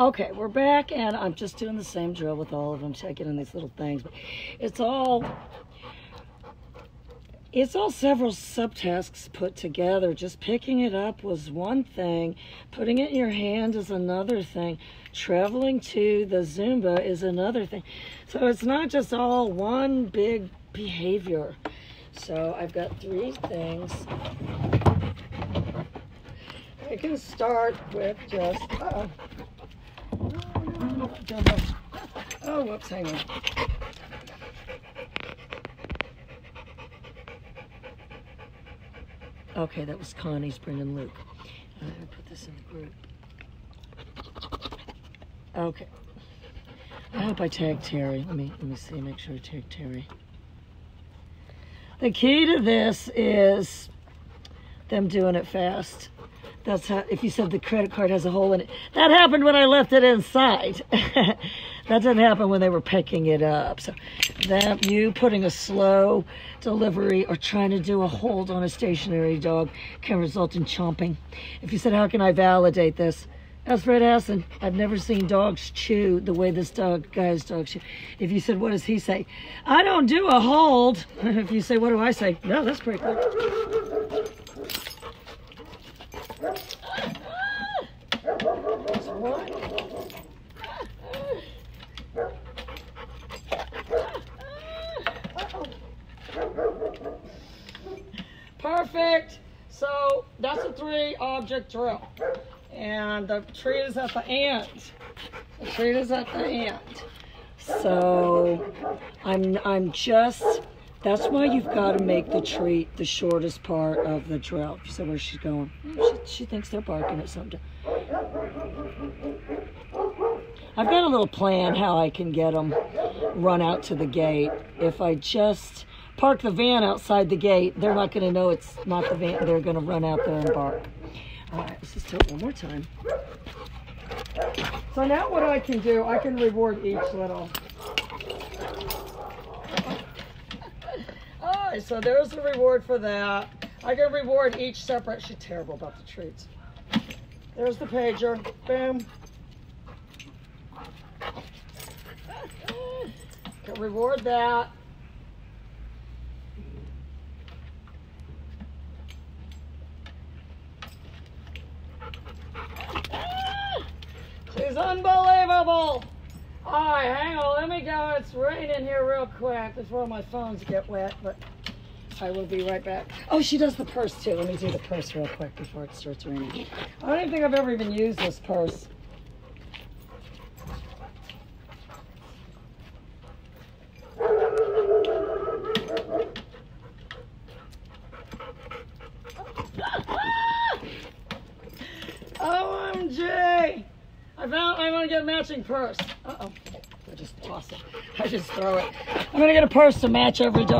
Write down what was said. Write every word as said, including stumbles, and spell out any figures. Okay, we're back, and I'm just doing the same drill with all of them, checking in these little things. But it's all, it's all several subtasks put together. Just picking it up was one thing. Putting it in your hand is another thing. Traveling to the Zumba is another thing. So it's not just all one big behavior. So I've got three things. I can start with just, uh-oh. Oh, whoops, hang on. Okay, that was Connie's, Brendan, Luke. I'm going to put this in the group. Okay. I hope I tagged Terry. Let me, let me see, make sure I tagged Terry. The key to this is them doing it fast. That's how, if you said the credit card has a hole in it. That happened when I left it inside. That didn't happen when they were picking it up. So that, you putting a slow delivery or trying to do a hold on a stationary dog can result in chomping. If you said, how can I validate this? That's Fred Hassan. I've never seen dogs chew the way this dog, guy's dog chew. If you said, what does he say? I don't do a hold. If you say, what do I say? No, that's pretty quick. Perfect. So that's a three object drill, and the treat is at the end. The treat is at the end. So I'm I'm just. That's why you've got to make the treat the shortest part of the drill. She said, where's she going? She, she thinks they're barking at something. I've got a little plan how I can get them run out to the gate. If I just park the van outside the gate, they're not going to know it's not the van. They're going to run out there and bark. All right, let's just do it one more time. So now what I can do, I can reward each little... So there's a reward for that. I can reward each separate. She's terrible about the treats. There's the pager. Boom. Can reward that. She's unbelievable. All right, hang on. Let me go. It's raining here real quick before my phones get wet, but I will be right back. Oh, she does the purse too. Let me do the purse real quick before it starts raining. I don't think I've ever even used this purse. O M G! I found I'm gonna get a matching purse. Uh-oh. I just toss it. I just throw it. I'm gonna get a purse to match every dog.